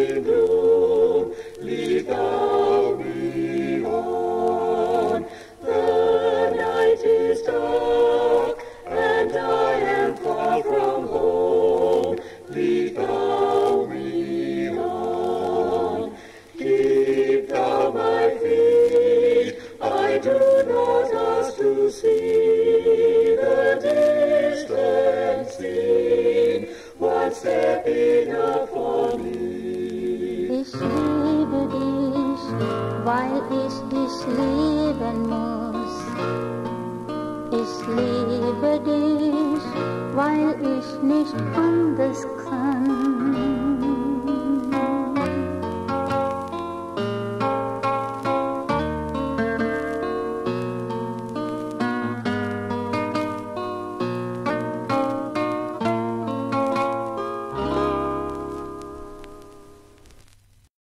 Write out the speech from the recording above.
Ich liebe dich, weil ich dich lieben muss. Ich liebe dich, weil ich nicht anders kann.